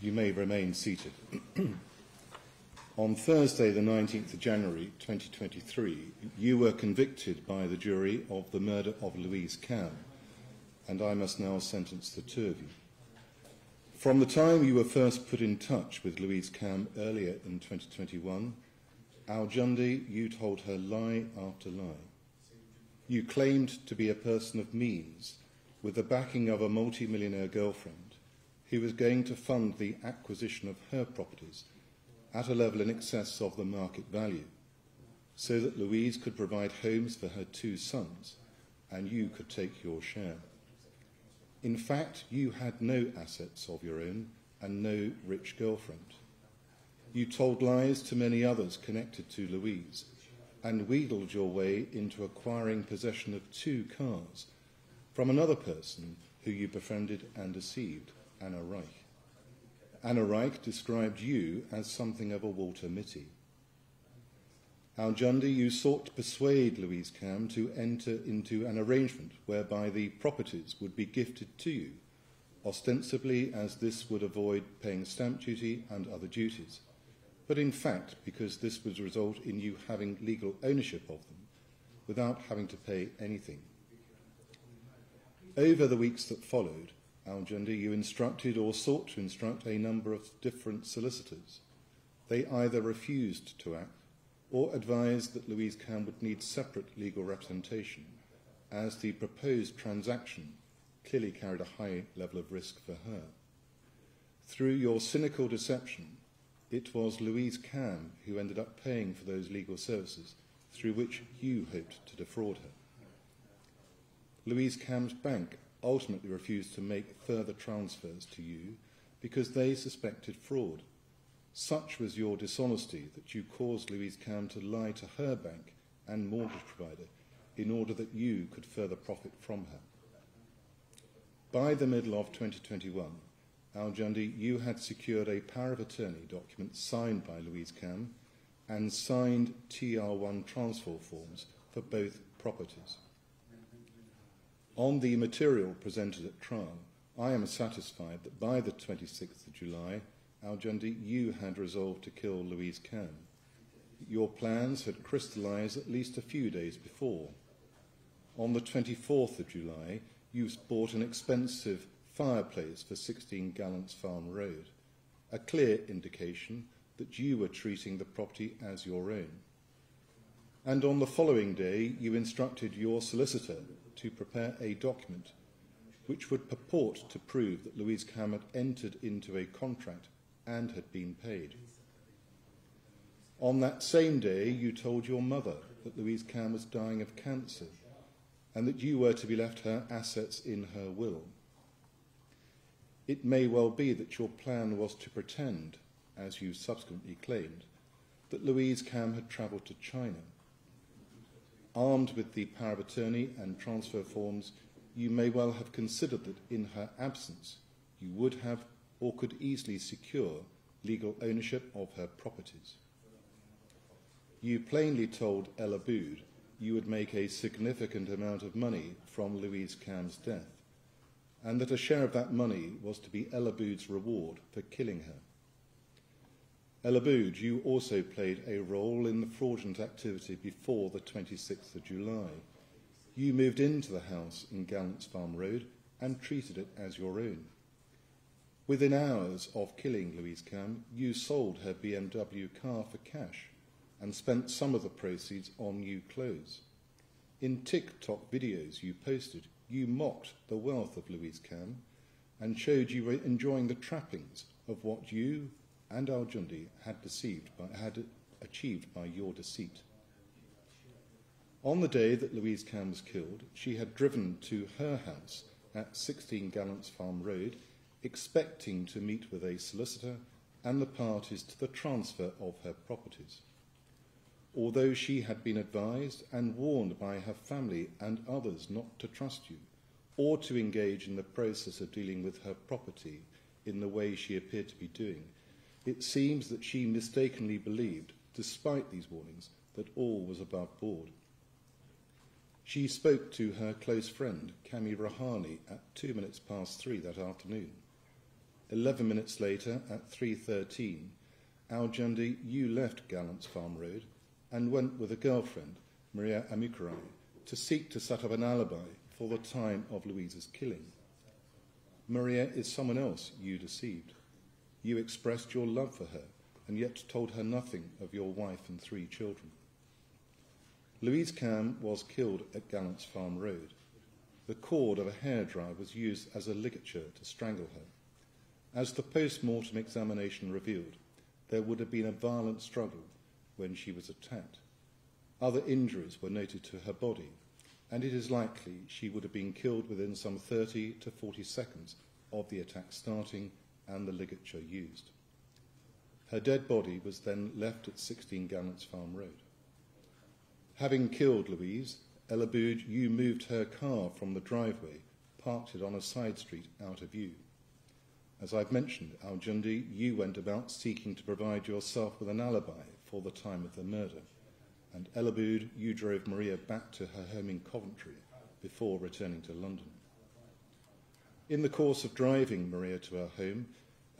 You may remain seated. On Thursday, the 19th of January 2023, you were convicted by the jury of the murder of Louise Kam, and I must now sentence the two of you. From the time you were first put in touch with Louise Kam earlier in 2021, Al Jundi, you told her lie after lie. You claimed to be a person of means, with the backing of a multi-millionaire girlfriend, who was going to fund the acquisition of her properties at a level in excess of the market value, so that Louise could provide homes for her two sons, and you could take your share. In fact, you had no assets of your own and no rich girlfriend. You told lies to many others connected to Louise, and wheedled your way into acquiring possession of two cars from another person who you befriended and deceived, Anna Reich. Anna Reich described you as something of a Walter Mitty. Al Jundi, you sought to persuade Louise Kam to enter into an arrangement whereby the properties would be gifted to you, ostensibly as this would avoid paying stamp duty and other duties, but in fact because this would result in you having legal ownership of them without having to pay anything. Over the weeks that followed, Al Jundi, you instructed or sought to instruct a number of different solicitors. They either refused to act or advised that Louise Kam would need separate legal representation, as the proposed transaction clearly carried a high level of risk for her. Through your cynical deception, it was Louise Kam who ended up paying for those legal services through which you hoped to defraud her. Louise Kam's bank ultimately refused to make further transfers to you because they suspected fraud. Such was your dishonesty that you caused Louise Kam to lie to her bank and mortgage provider in order that you could further profit from her. By the middle of 2021, Al Jundi, you had secured a power of attorney document signed by Louise Kam and signed TR1 transfer forms for both properties. On the material presented at trial, I am satisfied that by the 26th of July, Al Jundi, you had resolved to kill Louise Kam. Your plans had crystallised at least a few days before. On the 24th of July, you bought an expensive fireplace for 16 Gallants Farm Road, a clear indication that you were treating the property as your own. And on the following day, you instructed your solicitor to prepare a document which would purport to prove that Louise Kam had entered into a contract and had been paid. On that same day, you told your mother that Louise Kam was dying of cancer and that you were to be left her assets in her will. It may well be that your plan was to pretend, as you subsequently claimed, that Louise Kam had travelled to China. Armed with the power of attorney and transfer forms, you may well have considered that in her absence you would have or could easily secure legal ownership of her properties. You plainly told El-Abboud you would make a significant amount of money from Louise Kam's death, and that a share of that money was to be El-Abboud's reward for killing her. El-Abboud, you also played a role in the fraudulent activity before the 26th of July. You moved into the house in Gallants Farm Road and treated it as your own. Within hours of killing Louise Kam, you sold her BMW car for cash and spent some of the proceeds on new clothes. In TikTok videos you posted, you mocked the wealth of Louise Kam and showed you were enjoying the trappings of what you and Al Jundi had achieved by your deceit. On the day that Louise Kam was killed, she had driven to her house at 16 Gallants Farm Road, expecting to meet with a solicitor and the parties to the transfer of her properties. Although she had been advised and warned by her family and others not to trust you, or to engage in the process of dealing with her property in the way she appeared to be doing, it seems that she mistakenly believed, despite these warnings, that all was above board. She spoke to her close friend, Kami Rohani, at 3:02 that afternoon. 11 minutes later, at 3:13, Al Jundi, you left Gallants Farm Road and went with a girlfriend, Maria Amukarai, to seek to set up an alibi for the time of Louise's killing. Maria is someone else you deceived. You expressed your love for her and yet told her nothing of your wife and 3 children. Louise Kam was killed at Gallants Farm Road. The cord of a hairdryer was used as a ligature to strangle her. As the post-mortem examination revealed, there would have been a violent struggle when she was attacked. Other injuries were noted to her body, and it is likely she would have been killed within some 30 to 40 seconds of the attack starting and the ligature used. Her dead body was then left at 16 Gallants Farm Road. Having killed Louise, El-Abboud, you moved her car from the driveway, parked it on a side street out of view. As I've mentioned, Al Jundi, you went about seeking to provide yourself with an alibi for the time of the murder. And El-Abboud, you drove Maria back to her home in Coventry before returning to London. In the course of driving Maria to her home,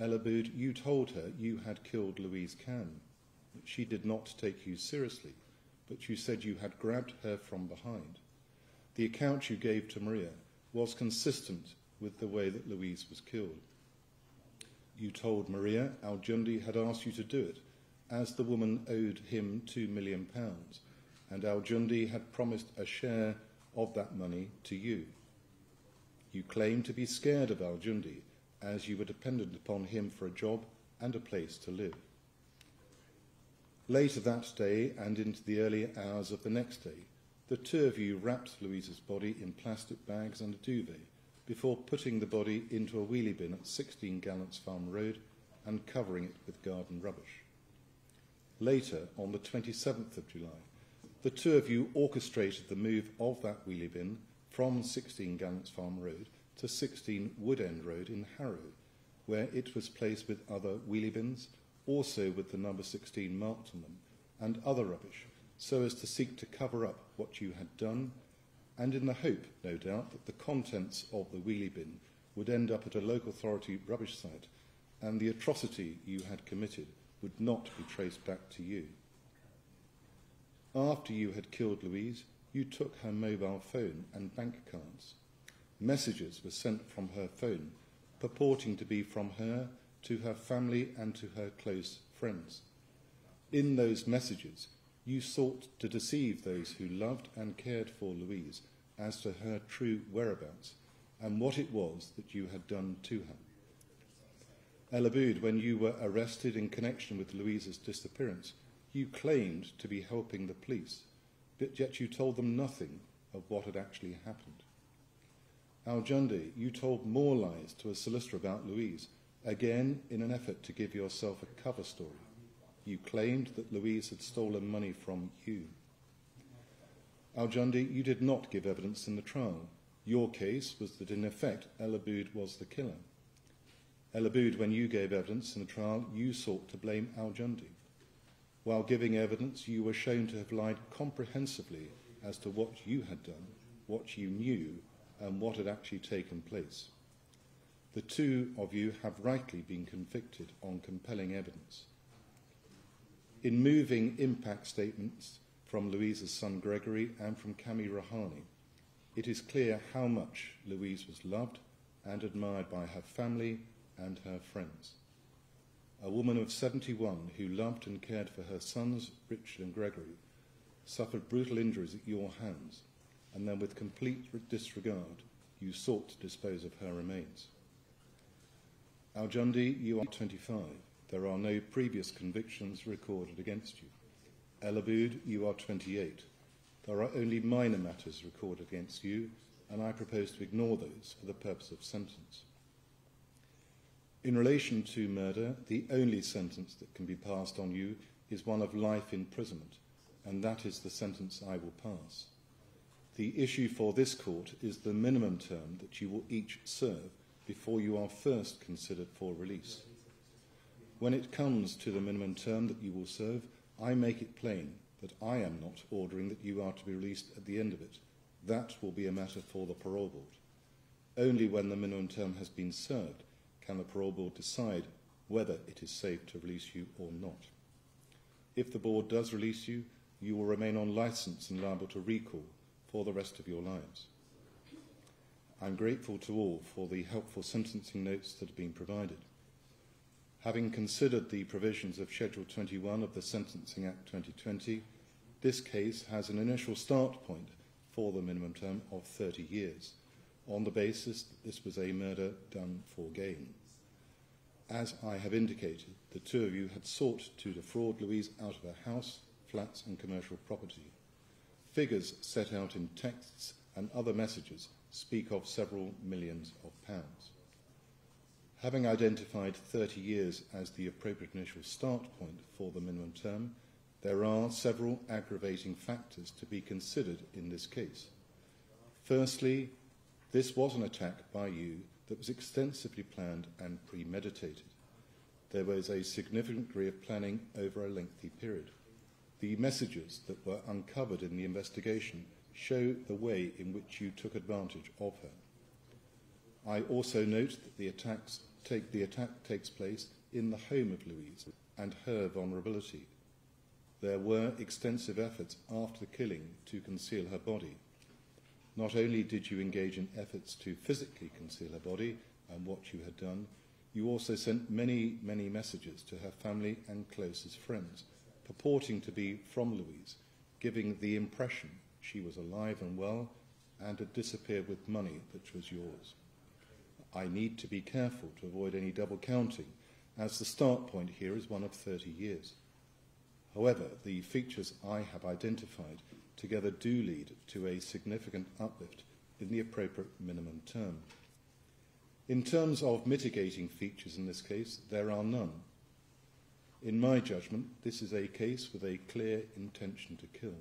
El-Abboud, you told her you had killed Louise Kam. She did not take you seriously, but you said you had grabbed her from behind. The account you gave to Maria was consistent with the way that Louise was killed. You told Maria Al Jundi had asked you to do it, as the woman owed him £2 million, and Al Jundi had promised a share of that money to you. You claimed to be scared of Al Jundi, as you were dependent upon him for a job and a place to live. Later that day and into the early hours of the next day, the two of you wrapped Louise's body in plastic bags and a duvet before putting the body into a wheelie bin at 16 Gallants Farm Road and covering it with garden rubbish. Later, on the 27th of July, the two of you orchestrated the move of that wheelie bin from 16 Gallants Farm Road to 16 Wood End Road in Harrow, where it was placed with other wheelie bins, also with the number 16 marked on them, and other rubbish, so as to seek to cover up what you had done, and in the hope, no doubt, that the contents of the wheelie bin would end up at a local authority rubbish site, and the atrocity you had committed would not be traced back to you. After you had killed Louise, you took her mobile phone and bank cards. Messages were sent from her phone, purporting to be from her to her family and to her close friends. In those messages, you sought to deceive those who loved and cared for Louise as to her true whereabouts and what it was that you had done to her. El-Abboud, when you were arrested in connection with Louise's disappearance, you claimed to be helping the police, but yet you told them nothing of what had actually happened. Al Jundi, you told more lies to a solicitor about Louise, again in an effort to give yourself a cover story. You claimed that Louise had stolen money from you. Al Jundi, you did not give evidence in the trial. Your case was that, in effect, El-Abboud was the killer. El-Abboud, when you gave evidence in the trial, you sought to blame Al Jundi. While giving evidence, you were shown to have lied comprehensively as to what you had done, what you knew, and what had actually taken place. The two of you have rightly been convicted on compelling evidence. In moving impact statements from Louise's son Gregory and from Kami Rohani, it is clear how much Louise was loved and admired by her family and her friends. A woman of 71 who loved and cared for her sons, Richard and Gregory, suffered brutal injuries at your hands, and then with complete disregard, you sought to dispose of her remains. Al Jundi, you are 25. There are no previous convictions recorded against you. El-Abboud, you are 28. There are only minor matters recorded against you, and I propose to ignore those for the purpose of sentence. In relation to murder, the only sentence that can be passed on you is one of life imprisonment, and that is the sentence I will pass. The issue for this court is the minimum term that you will each serve before you are first considered for release. When it comes to the minimum term that you will serve, I make it plain that I am not ordering that you are to be released at the end of it. That will be a matter for the parole board. Only when the minimum term has been served can the parole board decide whether it is safe to release you or not. If the board does release you, you will remain on licence and liable to recall for the rest of your lives. I'm grateful to all for the helpful sentencing notes that have been provided. Having considered the provisions of Schedule 21 of the Sentencing Act 2020, this case has an initial start point for the minimum term of 30 years, on the basis that this was a murder done for gain. As I have indicated, the two of you had sought to defraud Louise out of her house, flats and commercial property. Figures set out in texts and other messages speak of several millions of pounds. Having identified 30 years as the appropriate initial start point for the minimum term, there are several aggravating factors to be considered in this case. Firstly, this was an attack by you that was extensively planned and premeditated. There was a significant degree of planning over a lengthy period. The messages that were uncovered in the investigation show the way in which you took advantage of her. I also note that the attack takes place in the home of Louise and her vulnerability. There were extensive efforts after the killing to conceal her body. Not only did you engage in efforts to physically conceal her body and what you had done, you also sent many, many messages to her family and closest friends, purporting to be from Louise, giving the impression she was alive and well and had disappeared with money that was yours. I need to be careful to avoid any double counting, as the start point here is one of 30 years. However, the features I have identified together do lead to a significant uplift in the appropriate minimum term. In terms of mitigating features in this case, there are none. In my judgment, this is a case with a clear intention to kill,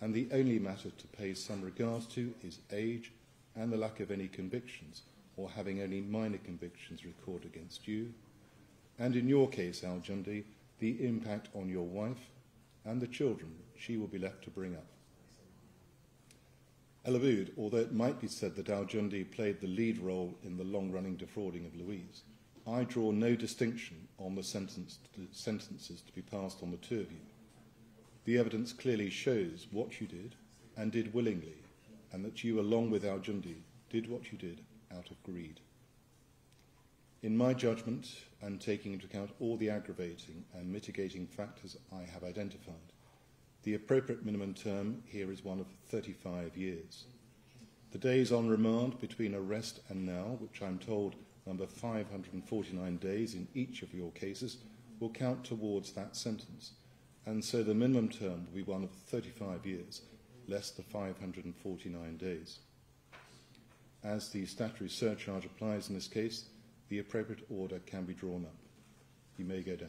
and the only matter to pay some regard to is age and the lack of any convictions, or having only minor convictions recorded against you, and in your case, Al Jundi, the impact on your wife and the children she will be left to bring up. El-Abboud, although it might be said that Al Jundi played the lead role in the long-running defrauding of Louise, I draw no distinction on the sentences to be passed on the two of you. The evidence clearly shows what you did, and did willingly, and that you, along with Al Jundi, did what you did out of greed. In my judgment, and taking into account all the aggravating and mitigating factors I have identified, the appropriate minimum term here is one of 35 years. The days on remand between arrest and now, which I'm told number 549 days in each of your cases, will count towards that sentence, and so the minimum term will be one of 35 years, less the 549 days. As the statutory surcharge applies in this case, the appropriate order can be drawn up. You may go down.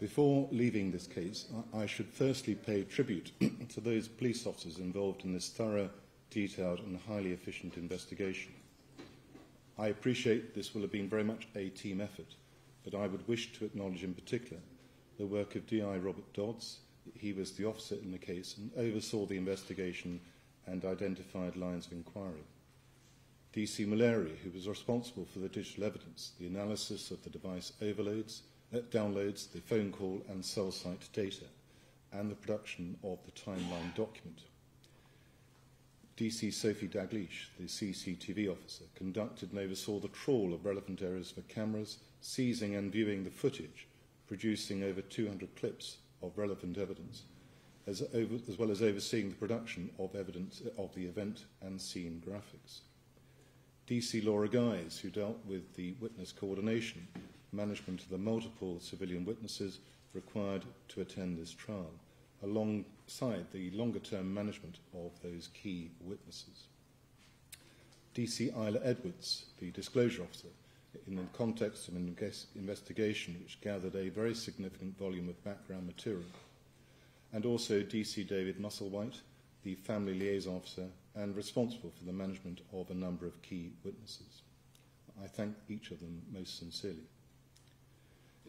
Before leaving this case, I should firstly pay tribute to those police officers involved in this thorough, detailed and highly efficient investigation. I appreciate this will have been very much a team effort, but I would wish to acknowledge in particular the work of DI Robert Dodds. He was the officer in the case and oversaw the investigation and identified lines of inquiry. DC Mulari, who was responsible for the digital evidence, the analysis of the device overloads, downloads, the phone call and cell site data, and the production of the timeline document. DC Sophie Daglish, the CCTV officer, conducted and oversaw the trawl of relevant areas for cameras, seizing and viewing the footage, producing over 200 clips of relevant evidence, as well as overseeing the production of evidence of the event and scene graphics. DC Laura Guise, who dealt with the witness coordination, management of the multiple civilian witnesses required to attend this trial, alongside the longer-term management of those key witnesses. DC Isla Edwards, the disclosure officer, in the context of an investigation which gathered a very significant volume of background material, and also DC David Musselwhite, the family liaison officer and responsible for the management of a number of key witnesses. I thank each of them most sincerely.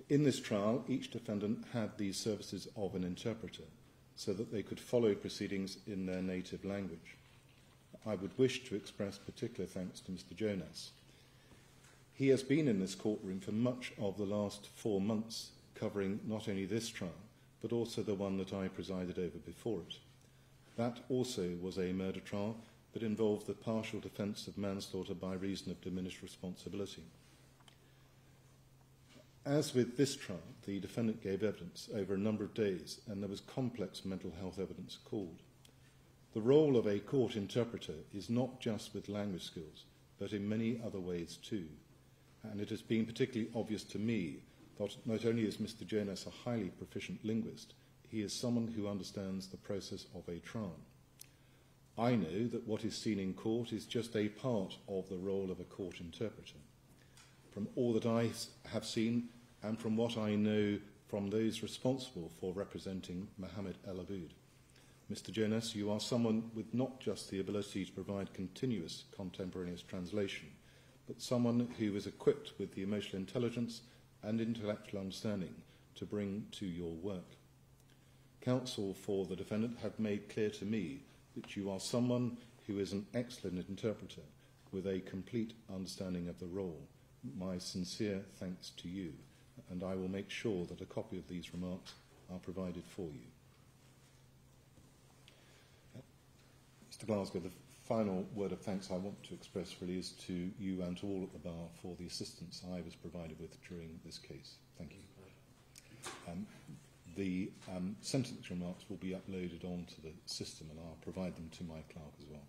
In this trial, each defendant had the services of an interpreter so that they could follow proceedings in their native language. I would wish to express particular thanks to Mr. Jonas. He has been in this courtroom for much of the last 4 months, covering not only this trial, but also the one that I presided over before it. That also was a murder trial, but involved the partial defence of manslaughter by reason of diminished responsibility. As with this trial, the defendant gave evidence over a number of days, and there was complex mental health evidence called. The role of a court interpreter is not just with language skills, but in many other ways too. And it has been particularly obvious to me that not only is Mr. Jonas a highly proficient linguist, he is someone who understands the process of a trial. I know that what is seen in court is just a part of the role of a court interpreter. From all that I have seen and from what I know from those responsible for representing Mohamed El Abboud, Mr. Jonas, you are someone with not just the ability to provide continuous contemporaneous translation, but someone who is equipped with the emotional intelligence and intellectual understanding to bring to your work. Counsel for the defendant have made clear to me that you are someone who is an excellent interpreter with a complete understanding of the role. My sincere thanks to you, and I will make sure that a copy of these remarks are provided for you. Mr. Glasgow, the final word of thanks I want to express really is to you and to all at the bar for the assistance I was provided with during this case. Thank you. The sentence remarks will be uploaded onto the system, and I'll provide them to my clerk as well.